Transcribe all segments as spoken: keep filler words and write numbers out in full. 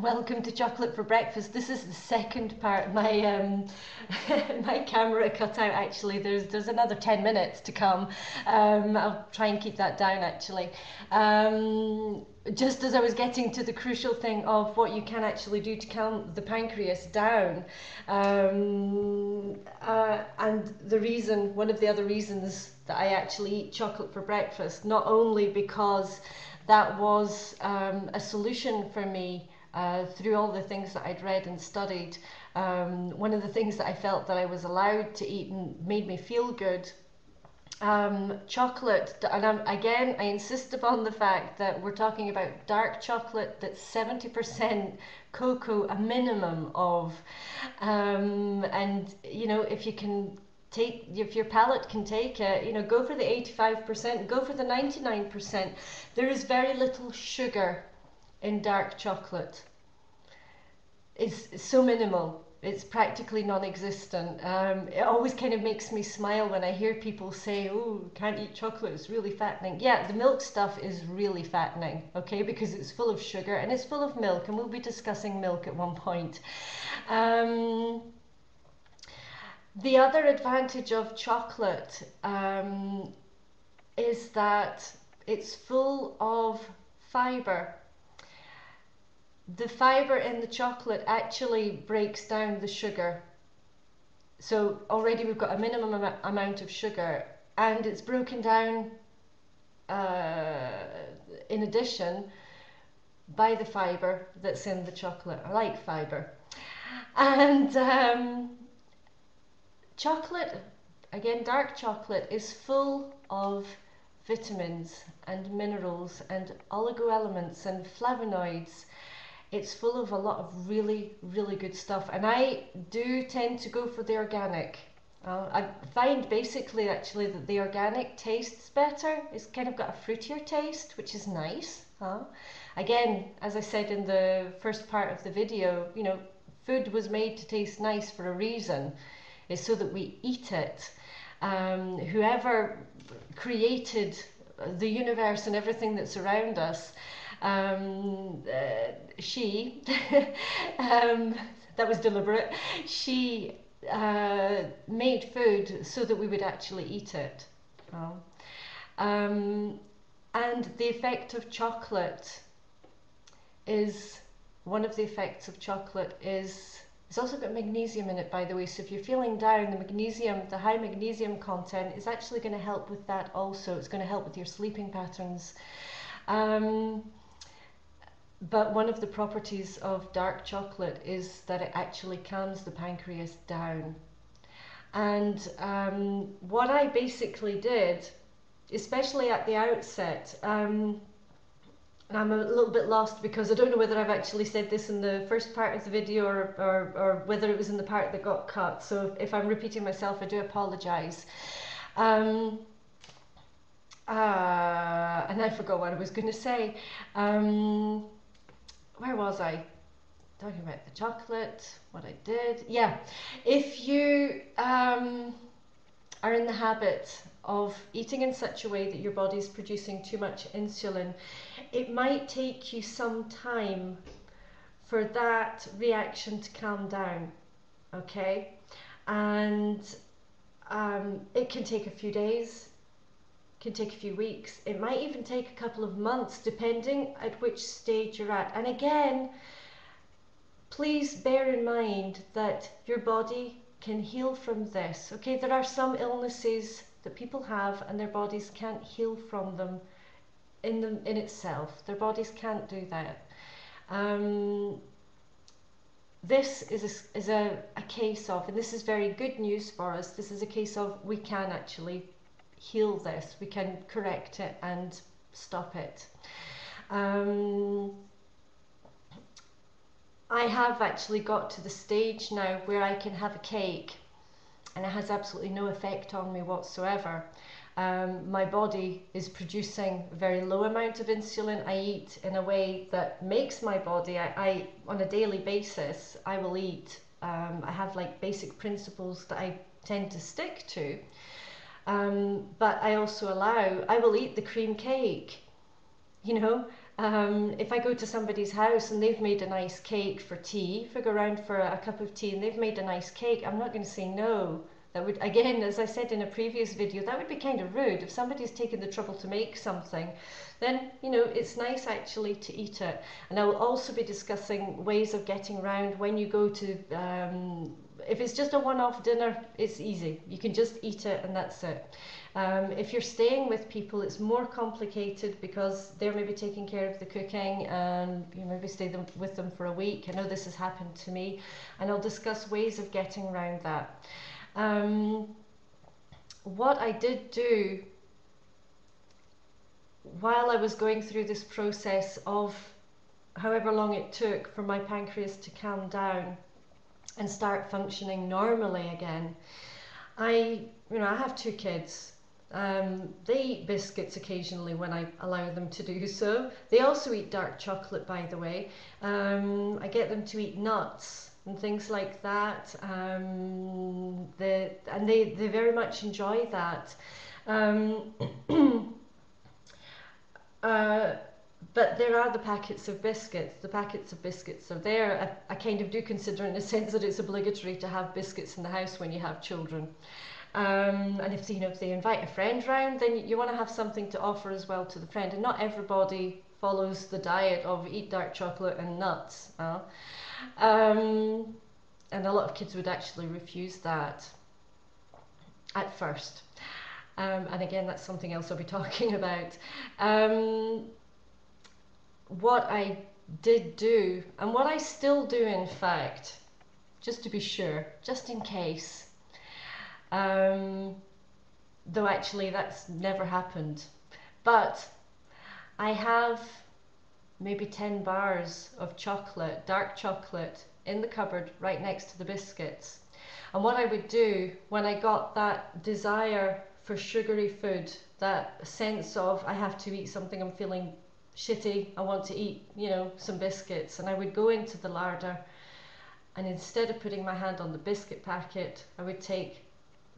Welcome to Chocolate for Breakfast. This is the second part. My um, my camera cut out actually. There's there's another ten minutes to come. Um, I'll try and keep that down actually. Um, just as I was getting to the crucial thing of what you can actually do to calm the pancreas down, um, uh, and the reason, one of the other reasons that I actually eat chocolate for breakfast, not only because that was um, a solution for me. Uh, through all the things that I'd read and studied, um, one of the things that I felt that I was allowed to eat and made me feel good, um, chocolate, and I'm, again, I insist upon the fact that we're talking about dark chocolate that's seventy percent cocoa, a minimum of, um, and, you know, if you can take, if your palate can take it, you know, go for the eighty-five percent, go for the ninety-nine percent. There is very little sugar in dark chocolate. It's so minimal, it's practically non-existent. Um, it always kind of makes me smile when I hear people say, oh, can't eat chocolate, it's really fattening. Yeah, the milk stuff is really fattening, okay, because it's full of sugar and it's full of milk, and we'll be discussing milk at one point. Um, the other advantage of chocolate um, is that it's full of fiber. The fiber in the chocolate actually breaks down the sugar. So already we've got a minimum am amount of sugar, and it's broken down uh, in addition by the fiber that's in the chocolate. I like fiber. And um, chocolate, again, dark chocolate, is full of vitamins and minerals and oligoelements and flavonoids. It's full of a lot of really, really good stuff. And I do tend to go for the organic. Uh, I find basically actually that the organic tastes better. It's kind of got a fruitier taste, which is nice. Huh? Again, as I said in the first part of the video, you know, food was made to taste nice for a reason. It's so that we eat it. Um, whoever created the universe and everything that's around us, um uh, she um that was deliberate, she uh made food so that we would actually eat it. Oh. Um and the effect of chocolate is one of the effects of chocolate is it's also got magnesium in it, by the way, so if you're feeling down, the magnesium, the high magnesium content is actually going to help with that. Also, it's going to help with your sleeping patterns. um But one of the properties of dark chocolate is that it actually calms the pancreas down. And um, what I basically did, especially at the outset, um, and I'm a little bit lost because I don't know whether I've actually said this in the first part of the video or, or, or whether it was in the part that got cut. So if I'm repeating myself, I do apologize. Um, uh, and I forgot what I was going to say. Um, Where was I? Talking about the chocolate, what I did. Yeah, if you um, are in the habit of eating in such a way that your body's producing too much insulin, it might take you some time for that reaction to calm down, okay? And um, it can take a few days, can take a few weeks, it might even take a couple of months, depending at which stage you're at. And again, please bear in mind that your body can heal from this, okay? There are some illnesses that people have and their bodies can't heal from them in them in itself. Their bodies can't do that. Um, this is a, is a, a case of, and this is very good news for us, this is a case of we can actually heal this, we can correct it and stop it. Um, I have actually got to the stage now where I can have a cake and it has absolutely no effect on me whatsoever. Um, my body is producing a very low amount of insulin. I eat in a way that makes my body, I, I on a daily basis, I will eat. Um, I have like basic principles that I tend to stick to. Um, but I also allow, I will eat the cream cake, you know, Um, if I go to somebody's house and they've made a nice cake for tea, if I go around for a cup of tea and they've made a nice cake, I'm not going to say no. That would, again, as I said in a previous video, that would be kind of rude. If somebody's taken the trouble to make something, then, you know, it's nice actually to eat it. And I will also be discussing ways of getting around when you go to, um, if it's just a one-off dinner, it's easy. You can just eat it and that's it. Um, if you're staying with people, it's more complicated because they're maybe taking care of the cooking and you maybe stay them, with them for a week. I know this has happened to me, and I'll discuss ways of getting around that. Um, what I did do while I was going through this process of however long it took for my pancreas to calm down and start functioning normally again, I, you know, I have two kids. Um, they eat biscuits occasionally when I allow them to do so. They also eat dark chocolate, by the way. Um, I get them to eat nuts and things like that. Um, the, and they, they very much enjoy that. Um, uh, But there are the packets of biscuits. The packets of biscuits are there. I, I kind of do consider in a sense that it's obligatory to have biscuits in the house when you have children. Um, and if, you know, if they invite a friend round, then you, you want to have something to offer as well to the friend. And not everybody follows the diet of eat dark chocolate and nuts. Uh? Um, and a lot of kids would actually refuse that at first. Um, and again, that's something else I'll be talking about. Um, What I did do, and what I still do in fact, just to be sure, just in case, um, though actually that's never happened, but I have maybe ten bars of chocolate, dark chocolate, in the cupboard right next to the biscuits. And what I would do when I got that desire for sugary food, that sense of I have to eat something, I'm feeling shitty, I want to eat, you know, some biscuits, and I would go into the larder, and instead of putting my hand on the biscuit packet, I would take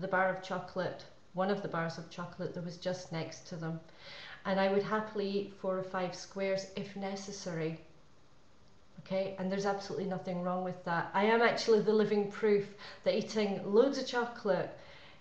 the bar of chocolate, one of the bars of chocolate that was just next to them, and I would happily eat four or five squares if necessary. Okay, and there's absolutely nothing wrong with that. I am actually the living proof that eating loads of chocolate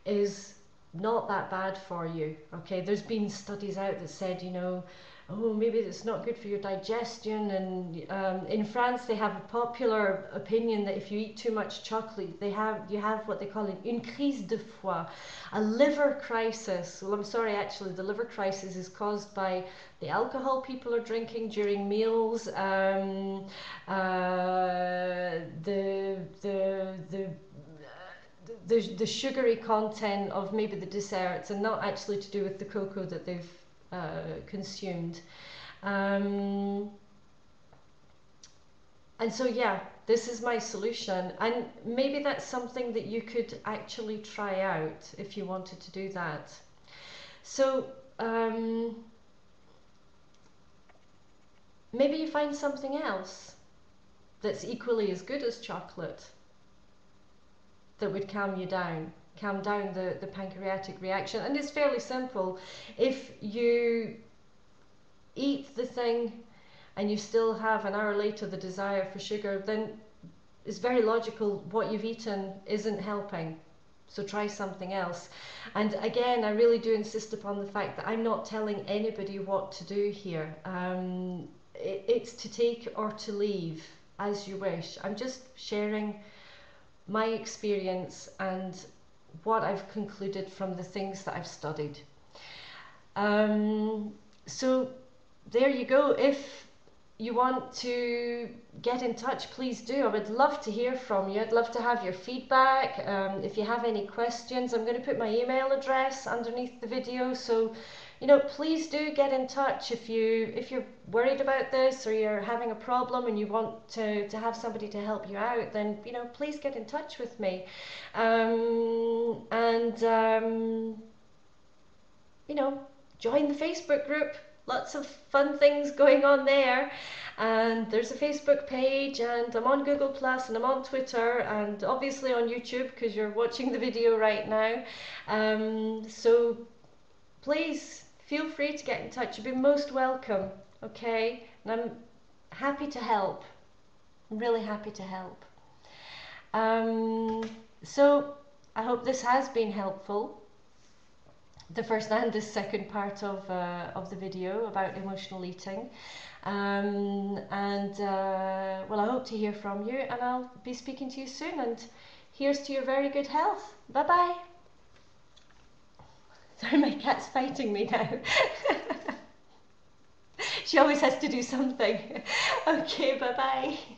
is not that bad for you. Okay, there's been studies out that said, you know, oh, maybe it's not good for your digestion. And um, in France, they have a popular opinion that if you eat too much chocolate, they have you have what they call an une crise de foie, a liver crisis. Well, I'm sorry, actually, the liver crisis is caused by the alcohol people are drinking during meals, um, uh, the the the. The, the sugary content of maybe the desserts, and not actually to do with the cocoa that they've uh, consumed. Um, and so, yeah, this is my solution. And maybe that's something that you could actually try out if you wanted to do that. So um, maybe you find something else that's equally as good as chocolate that would calm you down, calm down the, the pancreatic reaction. And it's fairly simple. If you eat the thing and you still have an hour later the desire for sugar, then it's very logical what you've eaten isn't helping. So try something else. And again, I really do insist upon the fact that I'm not telling anybody what to do here. Um, it, it's to take or to leave as you wish. I'm just sharing my experience and what I've concluded from the things that I've studied. Um, so there you go. If you want to get in touch, please do. I would love to hear from you. I'd love to have your feedback. Um, if you have any questions, I'm going to put my email address underneath the video. So, you know, please do get in touch if, you, if you're worried about this, or you're having a problem and you want to, to have somebody to help you out, then, you know, please get in touch with me. Um, and, um, you know, join the Facebook group. Lots of fun things going on there. And there's a Facebook page, and I'm on Google Plus, and I'm on Twitter, and obviously on YouTube because you're watching the video right now. Um, so please, feel free to get in touch. You'd be most welcome. okay? And I'm happy to help. I'm really happy to help. Um, so I hope this has been helpful, the first and the second part of, uh, of the video about emotional eating. Um, and uh, well, I hope to hear from you, and I'll be speaking to you soon, and here's to your very good health. Bye bye. Sorry, my cat's fighting me now. She always has to do something. Okay, bye bye.